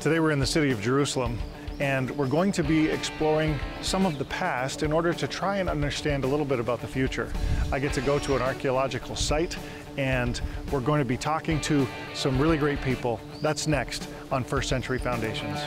Today we're in the city of Jerusalem, and we're going to be exploring some of the past in order to try and understand a little bit about the future. I get to go to an archaeological site, and we're going to be talking to some really great people. That's next on First Century Foundations.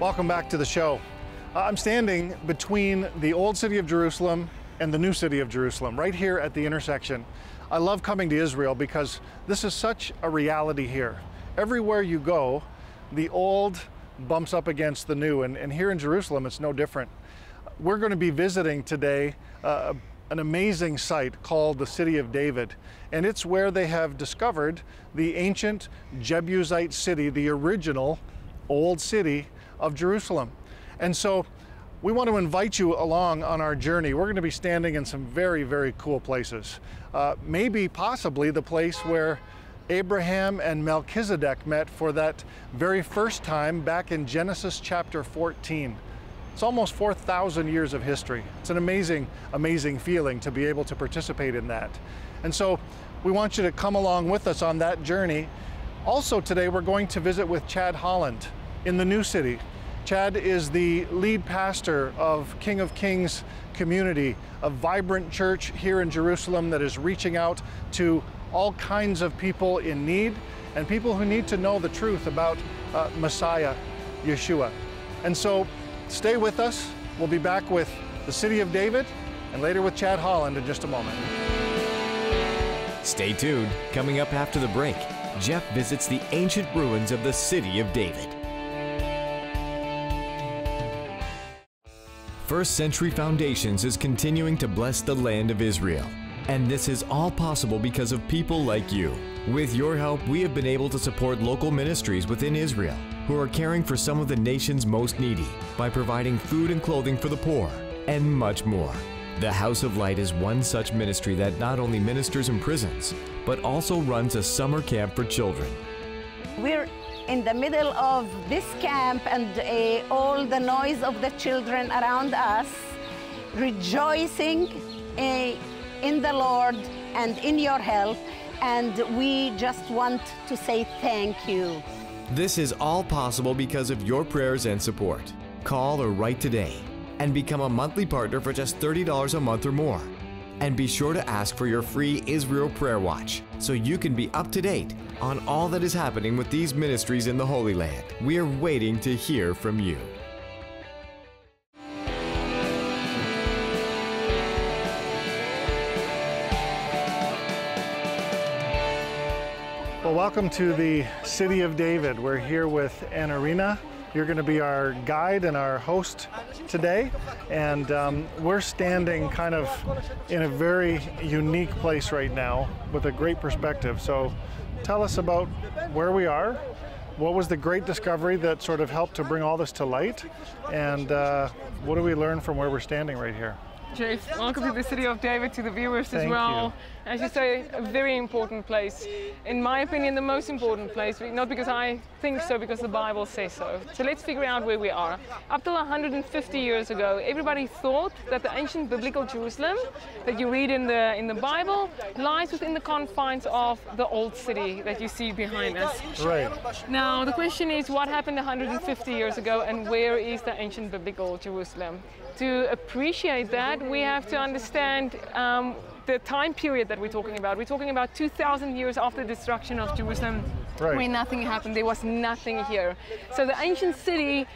Welcome back to the show. I'm standing between the old city of Jerusalem and the new city of Jerusalem, right here at the intersection. I love coming to Israel because this is such a reality here. Everywhere you go, the old bumps up against the new, and here in Jerusalem, it's no different. We're going to be visiting today an amazing site called the City of David, and it's where they have discovered the ancient Jebusite city, the original old city of Jerusalem. And so we want to invite you along on our journey. We're going to be standing in some very, very cool places. Maybe, possibly, the place where Abraham and Melchizedek met for that very first time back in Genesis chapter 14. It's almost 4,000 years of history. It's an amazing, amazing feeling to be able to participate in that. And so we want you to come along with us on that journey. Also today, we're going to visit with Chad Holland in the new city. Chad is the lead pastor of King of Kings Community, a vibrant church here in Jerusalem that is reaching out to all kinds of people in need and people who need to know the truth about Messiah, Yeshua. And so stay with us. We'll be back with the City of David and later with Chad Holland in just a moment. Stay tuned. Coming up after the break, Jeff visits the ancient ruins of the City of David. First Century Foundations is continuing to bless the land of Israel. And this is all possible because of people like you. With your help, we have been able to support local ministries within Israel who are caring for some of the nation's most needy by providing food and clothing for the poor and much more. The House of Light is one such ministry that not only ministers in prisons, but also runs a summer camp for children. We're in the middle of this camp, and all the noise of the children around us, rejoicing in the Lord and in your help, and we just want to say thank you. This is all possible because of your prayers and support. Call or write today and become a monthly partner for just $30 a month or more. And be sure to ask for your free Israel Prayer Watch so you can be up to date on all that is happening with these ministries in the Holy Land. We are waiting to hear from you. Well, welcome to the City of David. We're here with AnaRina. You're going to be our guide and our host today, and we're standing kind of in a very unique place right now with a great perspective. So tell us about where we are, what was the great discovery that sort of helped to bring all this to light, and what do we learn from where we're standing right here? Jeff, welcome to the City of David, to the viewers as well. As you say, a very important place. In my opinion, the most important place, not because I think so, because the Bible says so. So let's figure out where we are. Up till 150 years ago, everybody thought that the ancient biblical Jerusalem that you read in the Bible lies within the confines of the old city that you see behind us. Right. Now, the question is, what happened 150 years ago, and where is the ancient biblical Jerusalem? To appreciate that, we have to understand the time period that we're talking about. We're talking about 2,000 years after the destruction of Jerusalem, right, where nothing happened. There was nothing here. So the ancient city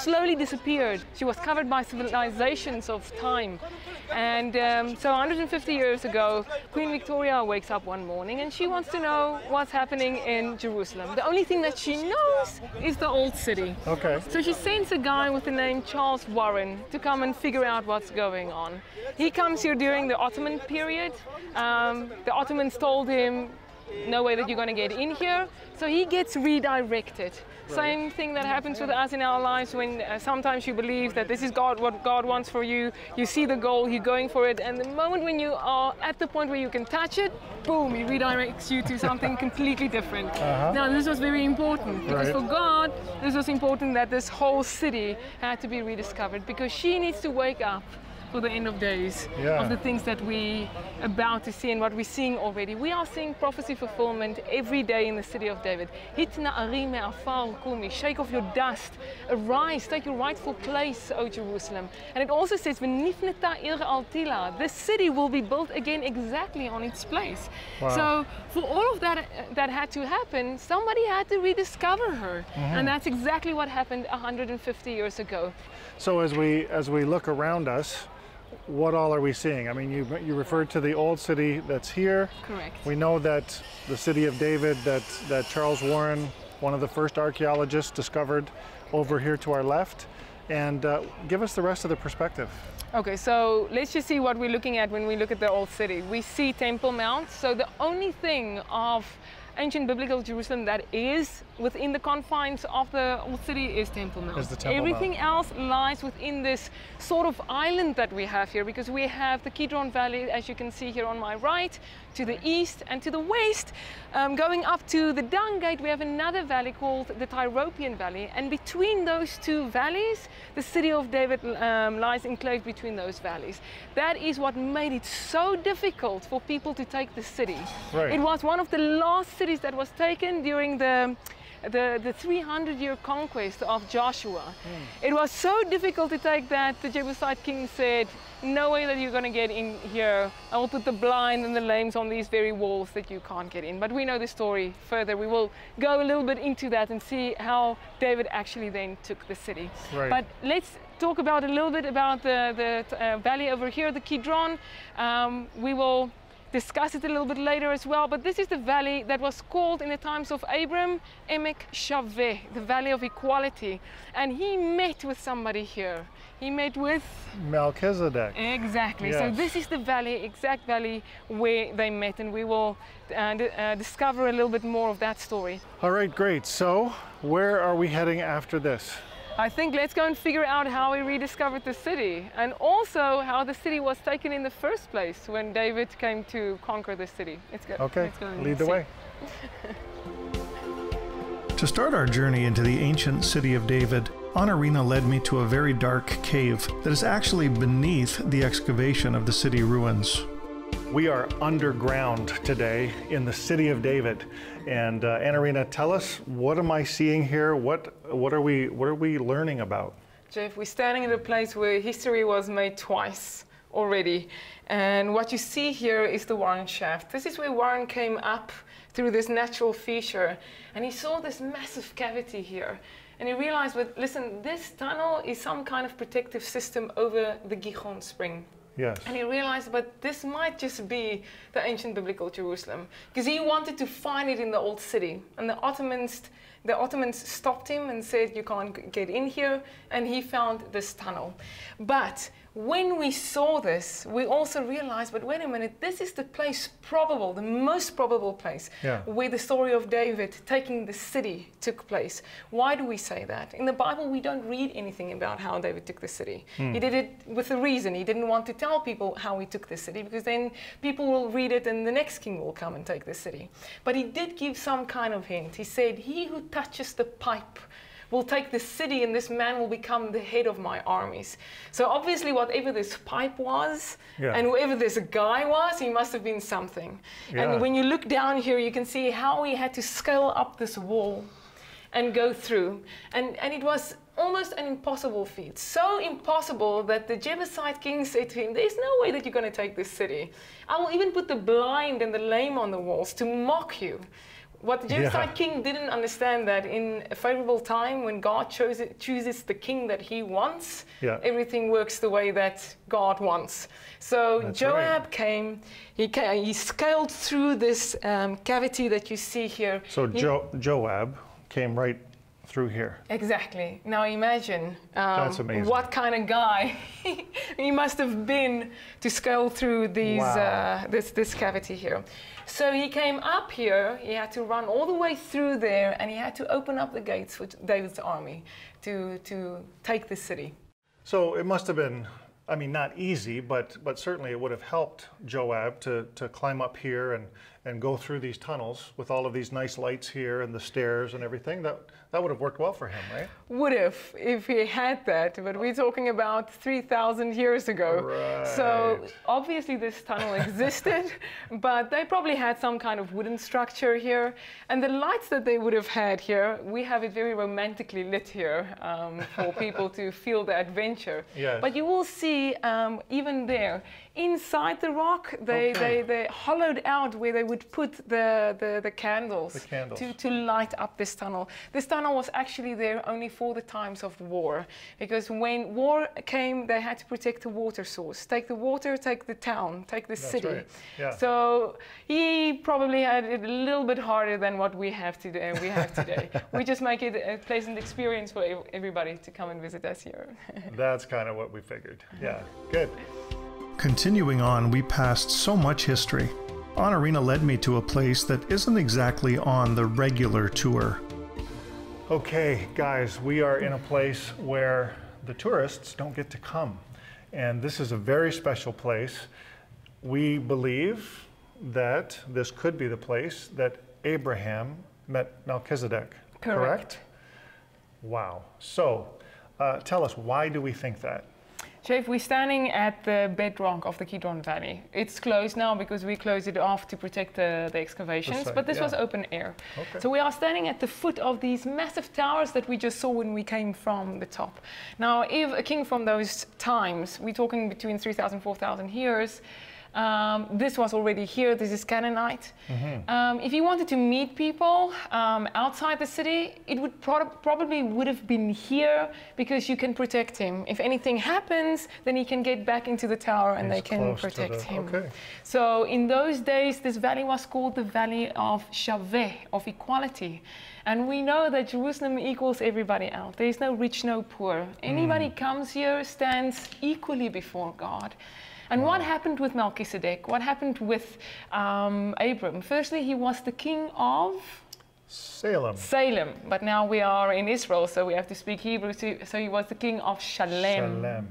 slowly disappeared. She was covered by civilizations of time. And so 150 years ago, Queen Victoria wakes up one morning and she wants to know what's happening in Jerusalem. The only thing that she knows is the old city. Okay. So she sends a guy with the name Charles Warren to come and figure out what's going on. He comes here during the Ottoman period. The Ottomans told him, no way that you're going to get in here. So he gets redirected. Right. Same thing that happens with us in our lives when sometimes you believe that this is God, what God wants for you. You see the goal, you're going for it, and the moment when you are at the point where you can touch it, boom, he redirects you to something completely different. Now this was very important because for God, this was important that this whole city had to be rediscovered because she needs to wake up for the end of days, of the things that we about to see and what we're seeing already. We are seeing prophecy fulfillment every day in the city of David. Shake off your dust, arise, take your rightful place, O Jerusalem. And it also says, this city will be built again exactly on its place. So for all of that that had to happen, somebody had to rediscover her. And that's exactly what happened 150 years ago. So as we look around us, what all are we seeing? I mean, you referred to the old city that's here. Correct. We know that the city of David, that Charles Warren, one of the first archaeologists, discovered over here to our left. And give us the rest of the perspective. Okay, so let's just see what we're looking at when we look at the old city. We see Temple Mount. So the only thing of ancient biblical Jerusalem that is within the confines of the old city is Temple Mount. Everything else lies within this sort of island that we have here, because we have the Kidron Valley, as you can see here on my right, to the east and to the west. Going up to the Dung Gate, we have another valley called the Tyropoeon Valley, and between those two valleys, the city of David lies enclaved between those valleys. That is what made it so difficult for people to take the city. It was one of the last cities that was taken during the 300-year conquest of Joshua. It was so difficult to take that the Jebusite king said, no way that you're going to get in here. I will put the blind and the lames on these very walls that you can't get in. But we know the story further. We will go a little bit into that and see how David actually then took the city. But let's talk about a little bit about the valley over here, the Kidron. We will discuss it a little bit later as well, but this is the valley that was called in the times of Abram, Emek Shaveh, the Valley of Equality. And he met with somebody here. He met with Melchizedek. Exactly. Yes. So this is the valley, exact valley where they met, and we will discover a little bit more of that story. All right, great. So where are we heading after this? I think let's go and figure out how we rediscovered the city, and also how the city was taken in the first place when David came to conquer the city. Let's go. Okay, let's go and lead the way. To start our journey into the ancient city of David, AnaRina led me to a very dark cave that is actually beneath the excavation of the city ruins. We are underground today in the city of David, and AnaRina, tell us, what am I seeing here? What are we learning about? Jeff, we're standing in a place where history was made twice already, and what you see here is the Warren shaft. This is where Warren came up through this natural fissure, and he saw this massive cavity here. And he realized, but listen, this tunnel is some kind of protective system over the Gihon spring. And he realized, but this might just be the ancient biblical Jerusalem, because he wanted to find it in the old city. And the Ottomans stopped him and said, you can't get in here. And he found this tunnel. But when we saw this, we also realized, but wait a minute, this is the place probable, the most probable place where the story of David taking the city took place. Why do we say that? In the Bible, we don't read anything about how David took the city. He did it with a reason. He didn't want to tell people how he took the city, because then people will read it and the next king will come and take the city. But he did give some kind of hint. He said, he who touches the pipe will take the city, and this man will become the head of my armies. So obviously, whatever this pipe was, and whoever this guy was, he must have been something. And when you look down here, you can see how he had to scale up this wall and go through. And it was almost an impossible feat. So impossible that the Jebusite king said to him, there's no way that you're going to take this city. I will even put the blind and the lame on the walls to mock you. What the Jebusite king didn't understand, that in a favorable time, when God chooses the king that he wants, everything works the way that God wants. So Joab came, he scaled through this cavity that you see here. So Joab came right through here. Exactly. Now imagine what kind of guy he must have been to scale through these, this cavity here. So he came up here, he had to run all the way through there, and he had to open up the gates for David's army to take the city. So it must have been, I mean, not easy, but certainly it would have helped Joab to climb up here and go through these tunnels with all of these nice lights here and the stairs and everything. That would have worked well for him, right? Would have, if he had that, but we're talking about 3,000 years ago. Right. So obviously this tunnel existed, but they probably had some kind of wooden structure here. And the lights that they would have had here, we have it very romantically lit here for people to feel the adventure. Yes. But you will see even there, inside the rock, they hollowed out where they would put the candles, to light up this tunnel. This tunnel was actually there only for the times of war, because when war came, they had to protect the water source. Take the water, take the town, take the city. Right. Yeah. So he probably had it a little bit harder than what we have today. We just make it a pleasant experience for everybody to come and visit us here. That's kind of what we figured. Yeah, good. Continuing on, we passed so much history. AnaRina led me to a place that isn't exactly on the regular tour. Okay, guys, we are in a place where the tourists don't get to come. And this is a very special place. We believe that this could be the place that Abraham met Melchizedek, correct? Wow. So tell us, why do we think that? Jeff, we're standing at the bedrock of the Kidron Valley. It's closed now because we closed it off to protect the excavations, but this was open air. Okay. So we are standing at the foot of these massive towers that we just saw when we came from the top. Now, if a king from those times, we're talking between 3,000 and 4,000 years, this was already here. This is Canaanite. Mm-hmm. If you wanted to meet people outside the city, it would probably would have been here, because you can protect him. If anything happens, then he can get back into the tower and they can protect him. Okay. So in those days, this valley was called the Valley of Shaveh, of equality. And we know that Jerusalem equals everybody out. There's no rich, no poor. Anybody comes here stands equally before God. And what happened with Melchizedek? What happened with Abram? Firstly, he was the king of Salem. Salem, but now we are in Israel, so we have to speak Hebrew. So he was the king of Shalem. Shalem.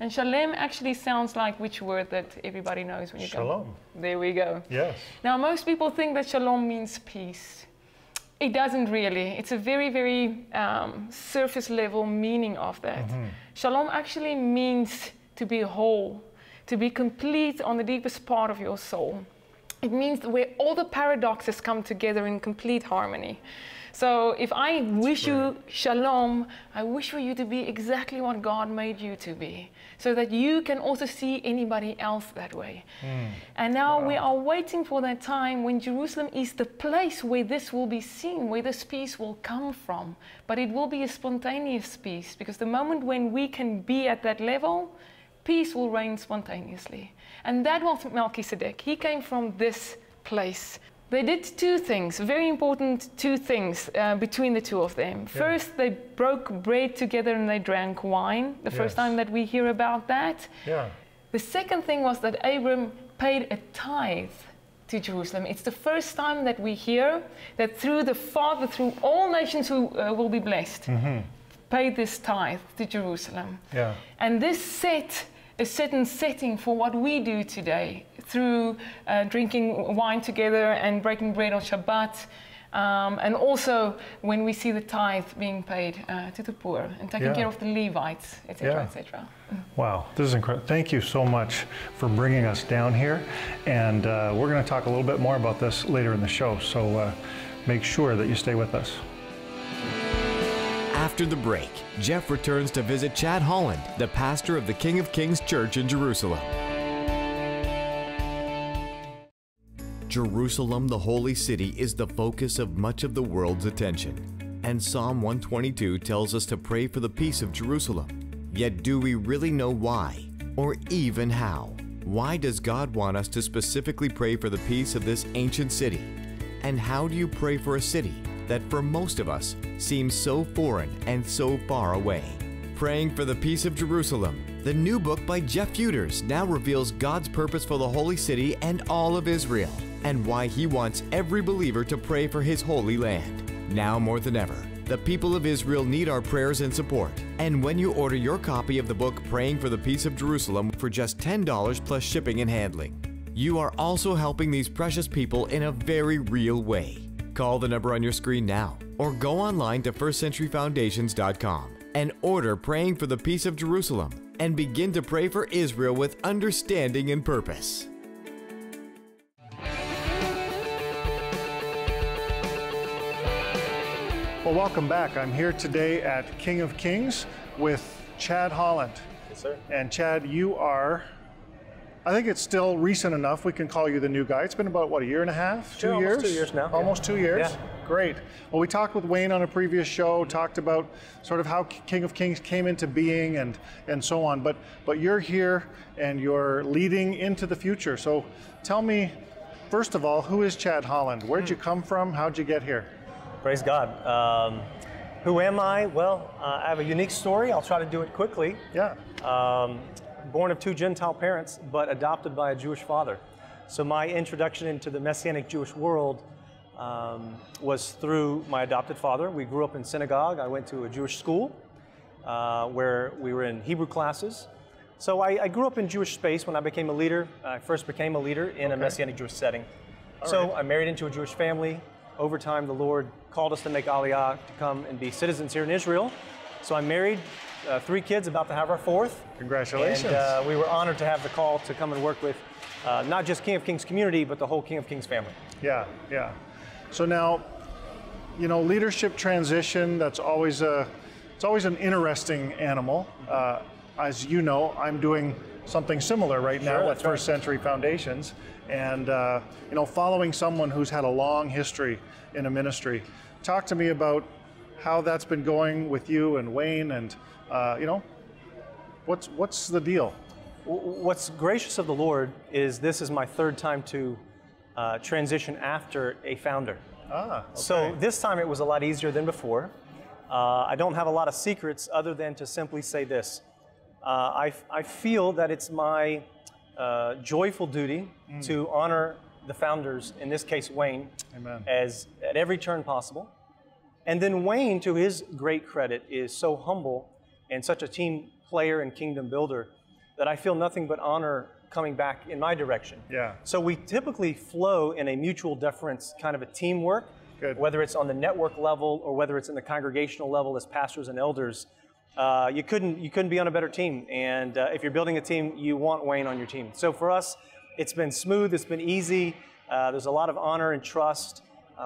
And Shalem actually sounds like which word that everybody knows when you go. Shalom. There we go. Yes. Now, most people think that Shalom means peace. It doesn't really. It's a very, very surface level meaning of that. Mm-hmm. Shalom actually means to be whole, to be complete on the deepest part of your soul. It means where all the paradoxes come together in complete harmony. So if I wish you shalom, I wish for you to be exactly what God made you to be, so that you can also see anybody else that way. And now we are waiting for that time when Jerusalem is the place where this will be seen, where this peace will come from. But it will be a spontaneous peace, because the moment when we can be at that level, peace will reign spontaneously. And that was Melchizedek. He came from this place. They did two things, very important two things between the two of them. Yeah. First, they broke bread together and they drank wine, the first time that we hear about that. Yeah. The second thing was that Abram paid a tithe to Jerusalem. It's the first time that we hear that through the Father, through all nations who will be blessed, paid this tithe to Jerusalem. Yeah. And this set a certain setting for what we do today through drinking wine together and breaking bread on Shabbat, and also when we see the tithe being paid to the poor and taking care of the Levites, etc., etc. Wow, this is incredible. Thank you so much for bringing us down here, and we're going to talk a little bit more about this later in the show, so make sure that you stay with us. After the break, Jeff returns to visit Chad Holland, the pastor of the King of Kings Church in Jerusalem. Jerusalem, the holy city, is the focus of much of the world's attention. And Psalm 122 tells us to pray for the peace of Jerusalem. Yet do we really know why, or even how? Why does God want us to specifically pray for the peace of this ancient city? And how do you pray for a city that for most of us seems so foreign and so far away. Praying for the Peace of Jerusalem, the new book by Jeff Futers now reveals God's purpose for the Holy City and all of Israel, and why He wants every believer to pray for His holy land. Now more than ever, the people of Israel need our prayers and support. And when you order your copy of the book Praying for the Peace of Jerusalem for just $10 plus shipping and handling, you are also helping these precious people in a very real way. Call the number on your screen now, or go online to firstcenturyfoundations.com and order Praying for the Peace of Jerusalem and begin to pray for Israel with understanding and purpose. Well, welcome back. I'm here today at King of Kings with Chad Holland. Yes, sir. And Chad, you are, I think it's still recent enough, we can call you the new guy. It's been about, what, a year and a half? Two years? Almost 2 years now. Almost 2 years? Yeah. Great. Well, we talked with Wayne on a previous show, talked about sort of how King of Kings came into being and so on, but you're here and you're leading into the future. So tell me, first of all, who is Chad Holland? Where'd you come from? How'd you get here? Praise God. Who am I? Well, I have a unique story. I'll try to do it quickly. Yeah. Born of two Gentile parents, but adopted by a Jewish father. So my introduction into the Messianic Jewish world was through my adopted father. We grew up in synagogue. I went to a Jewish school where we were in Hebrew classes. So I grew up in Jewish space. When I became a leader, I first became a leader in a Messianic Jewish setting. All right. I married into a Jewish family. Over time, the Lord called us to make Aliyah, to come and be citizens here in Israel. So I'm married, 3 kids, about to have our 4th. Congratulations. And we were honored to have the call to come and work with not just King of Kings Community, but the whole King of Kings family. Yeah, yeah. So now, you know, leadership transition, that's always a, it's always an interesting animal. As you know, I'm doing something similar right now at First Century Foundations. And you know, following someone who's had a long history in a ministry. Talk to me about how that's been going with you and Wayne, and you know, what's the deal? What's gracious of the Lord is this is my 3rd time to transition after a founder. Ah, okay. So this time it was a lot easier than before. I don't have a lot of secrets other than to simply say this. I feel that it's my joyful duty to honor the founders, in this case Wayne, as at every turn possible. And then Wayne, to his great credit, is so humble and such a team player and kingdom builder that I feel nothing but honor coming back in my direction. Yeah. So we typically flow in a mutual deference, kind of a teamwork, whether it's on the network level or whether it's in the congregational level as pastors and elders. You couldn't be on a better team, and if you're building a team, you want Wayne on your team. So for us, it's been smooth, it's been easy, there's a lot of honor and trust.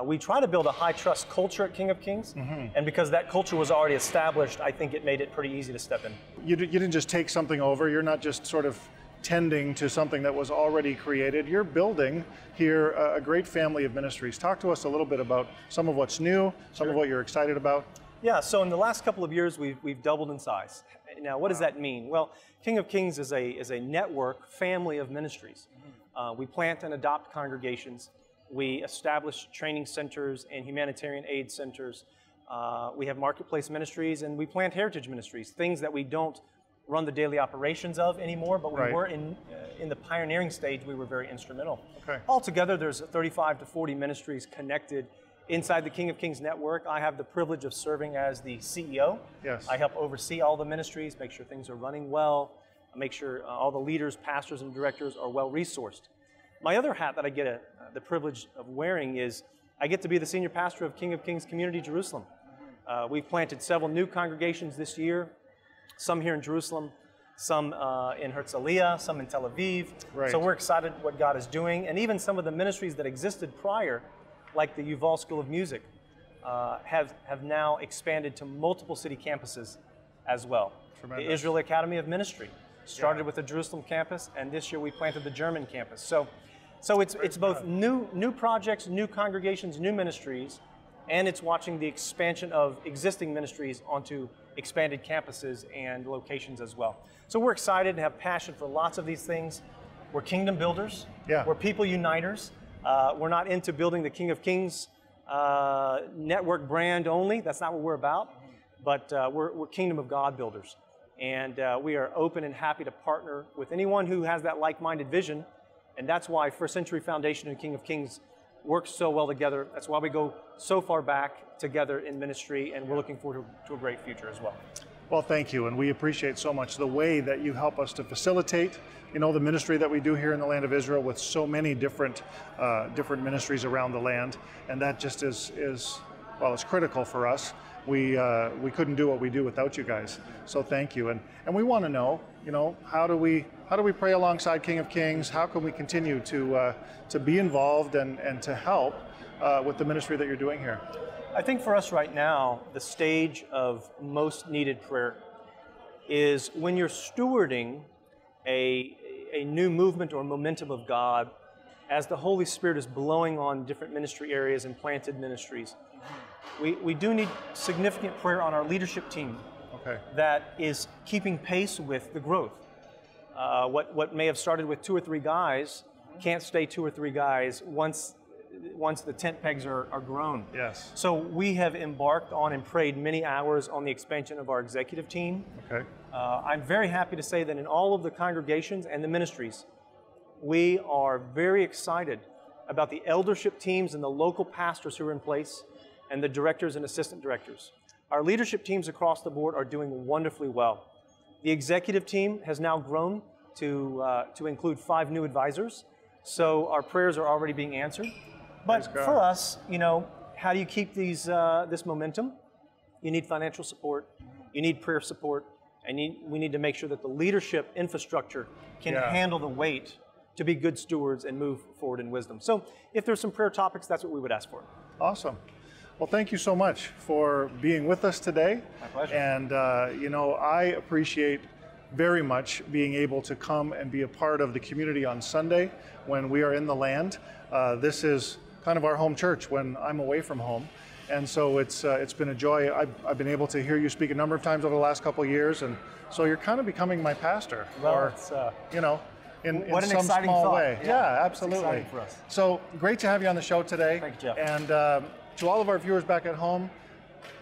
We try to build a high trust culture at King of Kings, and because that culture was already established, I think it made it pretty easy to step in. You didn't just take something over, you're not just sort of tending to something that was already created. You're building here a great family of ministries. Talk to us a little bit about some of what's new, some of what you're excited about. Yeah, so in the last couple of years, we've doubled in size. Now, what does that mean? Well, King of Kings is a network family of ministries. We plant and adopt congregations. We establish training centers and humanitarian aid centers. We have marketplace ministries, and we plant heritage ministries, things that we don't run the daily operations of anymore, but we were in the pioneering stage, we were very instrumental. Altogether, there's 35 to 40 ministries connected inside the King of Kings network. I have the privilege of serving as the CEO. Yes. I help oversee all the ministries, make sure things are running well, make sure all the leaders, pastors, and directors are well-resourced. My other hat that I get the privilege of wearing is I get to be the senior pastor of King of Kings Community Jerusalem. We've planted several new congregations this year, some here in Jerusalem, some in Herzliya, some in Tel Aviv. So we're excited what God is doing, and even some of the ministries that existed prior, like the Yuval School of Music, have now expanded to multiple city campuses as well. The Israel Academy of Ministry started with the Jerusalem campus, and this year we planted the German campus. So it's both new projects, new congregations, new ministries, and it's watching the expansion of existing ministries onto expanded campuses and locations as well. So we're excited and have passion for lots of these things. We're kingdom builders. We're people uniters. We're not into building the King of Kings network brand only. That's not what we're about. But we're Kingdom of God builders. And we are open and happy to partner with anyone who has that like-minded vision. And that's why First Century Foundation and King of Kings work so well together. That's why we go so far back together in ministry, and we're looking forward to a great future as well. Well, thank you, and we appreciate so much the way that you help us to facilitate, you know, the ministry that we do here in the land of Israel with so many different different ministries around the land, and that just is well, it's critical for us. We couldn't do what we do without you guys. So thank you, and we want to know, you know, how do we pray alongside King of Kings? How can we continue to be involved and to help with the ministry that you're doing here? I think for us right now, the stage of most needed prayer is when you're stewarding a new movement or momentum of God as the Holy Spirit is blowing on different ministry areas and planted ministries. We do need significant prayer on our leadership team that is keeping pace with the growth. What may have started with 2 or 3 guys can't stay 2 or 3 guys once the tent pegs are grown. Yes. So we have embarked on and prayed many hours on the expansion of our executive team. Okay. I'm very happy to say that in all of the congregations and the ministries, we are very excited about the eldership teams and the local pastors who are in place, and the directors and assistant directors. Our leadership teams across the board are doing wonderfully well. The executive team has now grown to include 5 new advisors, so our prayers are already being answered. But for us, you know, how do you keep these this momentum? You need financial support, you need prayer support, and we need to make sure that the leadership infrastructure can handle the weight to be good stewards and move forward in wisdom. So if there's some prayer topics, that's what we would ask for. Awesome. Well, thank you so much for being with us today. My pleasure. And, you know, I appreciate very much being able to come and be a part of the community on Sunday when we are in the land. This is kind of our home church when I'm away from home. And so it's been a joy. I've been able to hear you speak a number of times over the last couple of years. And so you're kind of becoming my pastor, you know, in some small way. Yeah, absolutely. It's exciting for us. So great to have you on the show today. Thank you, Jeff. And, to all of our viewers back at home,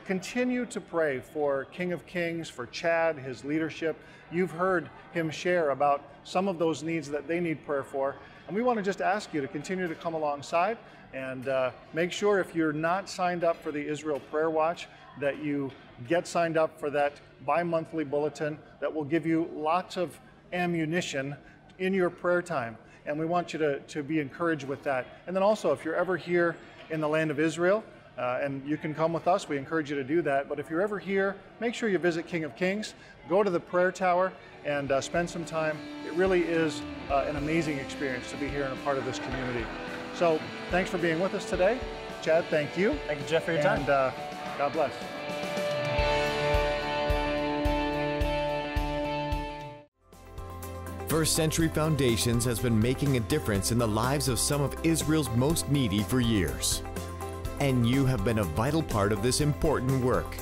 continue to pray for King of Kings, for Chad, his leadership. You've heard him share about some of those needs that they need prayer for. And we want to just ask you to continue to come alongside and make sure if you're not signed up for the Israel Prayer Watch, that you get signed up for that bi-monthly bulletin that will give you lots of ammunition in your prayer time. And we want you to be encouraged with that. And then also, if you're ever here in the land of Israel, and you can come with us. We encourage you to do that. But if you're ever here, make sure you visit King of Kings, go to the prayer tower, and spend some time. It really is an amazing experience to be here and a part of this community. So thanks for being with us today. Chad, thank you. Thank you, Jeff, for your time. And God bless. First Century Foundations has been making a difference in the lives of some of Israel's most needy for years. And you have been a vital part of this important work.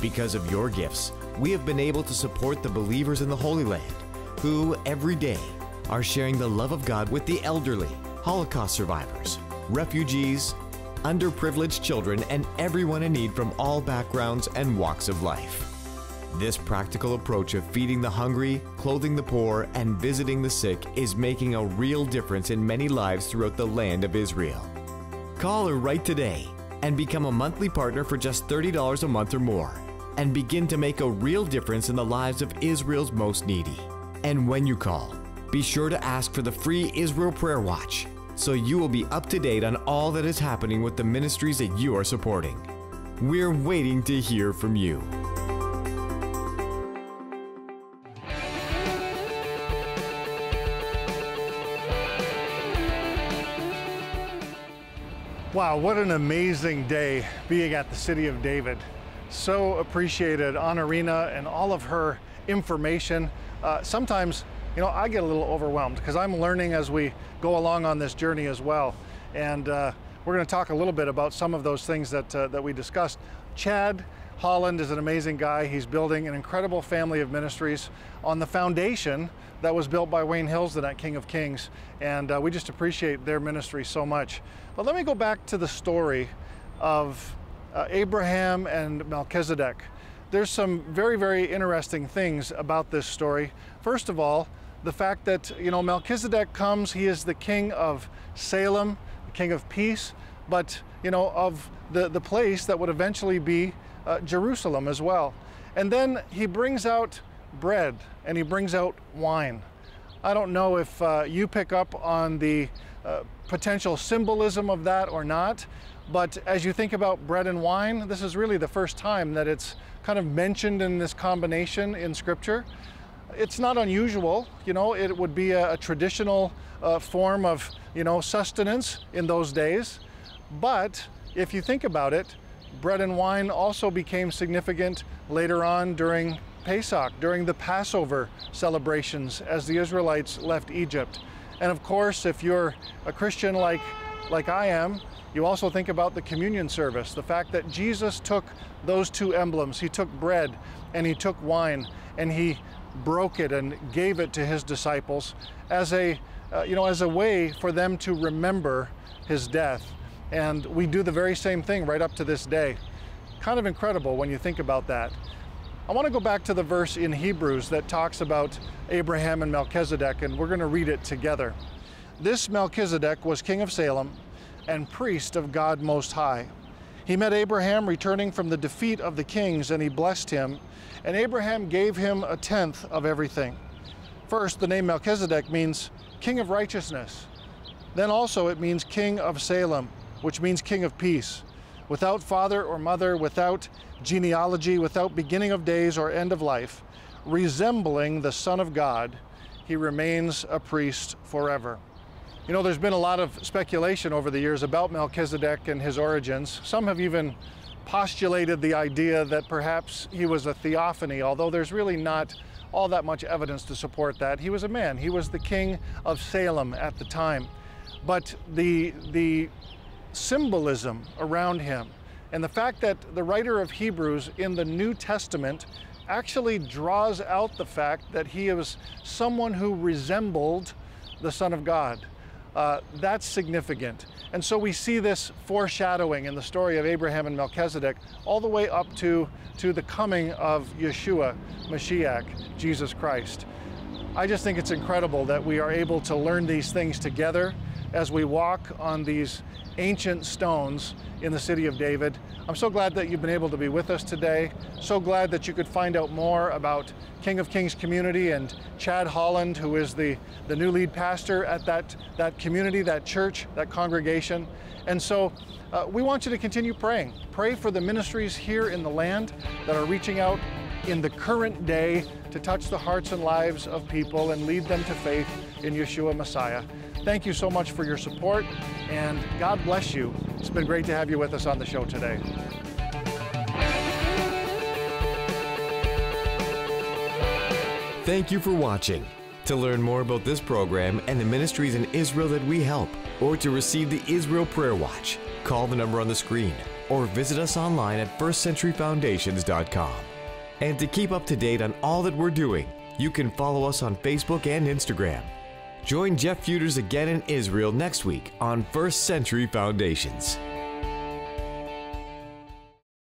Because of your gifts, we have been able to support the believers in the Holy Land, who every day are sharing the love of God with the elderly, Holocaust survivors, refugees, underprivileged children, and everyone in need from all backgrounds and walks of life. This practical approach of feeding the hungry, clothing the poor, and visiting the sick is making a real difference in many lives throughout the land of Israel. Call or write today and become a monthly partner for just $30 a month or more, and begin to make a real difference in the lives of Israel's most needy. And when you call, be sure to ask for the free Israel Prayer Watch, so you will be up to date on all that is happening with the ministries that you are supporting. We're waiting to hear from you. Wow, what an amazing day being at the City of David. So appreciated AnaRina and all of her information. Sometimes, you know, I get a little overwhelmed because I'm learning as we go along on this journey as well. And We're going to talk a little bit about some of those things that we discussed. Chad Holland is an amazing guy. He's building an incredible family of ministries on the foundation that was built by Wayne Hills, the King of Kings, and we just appreciate their ministry so much. But let me go back to the story of Abraham and Melchizedek. There's some very, very interesting things about this story. First of all, the fact that, you know, Melchizedek comes, he is the king of Salem, the king of peace, but, you know, of the place that would eventually be Jerusalem as well. And then he brings out bread and he brings out wine. I don't know if you pick up on the potential symbolism of that or not, but as you think about bread and wine, this is really the first time that it's kind of mentioned in this combination in Scripture. It's not unusual, you know, it would be a traditional form of, you know, sustenance in those days. But if you think about it, bread and wine also became significant later on during Pesach, during the Passover celebrations as the Israelites left Egypt. And of course, if you're a Christian like I am, you also think about the communion service, the fact that Jesus took those two emblems. He took bread and he took wine and he broke it and gave it to his disciples as a, you know, as a way for them to remember his death. And we do the very same thing right up to this day. Kind of incredible when you think about that. I want to go back to the verse in Hebrews that talks about Abraham and Melchizedek, and we're going to read it together. This Melchizedek was king of Salem and priest of God Most High. He met Abraham returning from the defeat of the kings, and he blessed him, and Abraham gave him a tenth of everything. First, the name Melchizedek means king of righteousness. Then also it means king of Salem, which means king of peace, without father or mother, without genealogy, without beginning of days or end of life, resembling the Son of God, he remains a priest forever. You know, there's been a lot of speculation over the years about Melchizedek and his origins. Some have even postulated the idea that perhaps he was a theophany, although there's really not all that much evidence to support that. He was a man. He was the king of Salem at the time. But the symbolism around him and the fact that the writer of Hebrews in the New Testament actually draws out the fact that he was someone who resembled the Son of God, that's significant. And so we see this foreshadowing in the story of Abraham and Melchizedek all the way up to the coming of Yeshua, Mashiach, Jesus Christ. I just think it's incredible that we are able to learn these things together as we walk on these ancient stones in the City of David. I'm so glad that you've been able to be with us today. So glad that you could find out more about King of Kings Community and Chad Holland, who is the new lead pastor at that community, that church, that congregation. And so we want you to continue praying. Pray for the ministries here in the land that are reaching out in the current day to touch the hearts and lives of people and lead them to faith in Yeshua Messiah. Thank you so much for your support, and God bless you. It's been great to have you with us on the show today. Thank you for watching. To learn more about this program and the ministries in Israel that we help, or to receive the Israel Prayer Watch, call the number on the screen or visit us online at firstcenturyfoundations.com. And to keep up to date on all that we're doing, you can follow us on Facebook and Instagram. Join Jeff Futers again in Israel next week on First Century Foundations.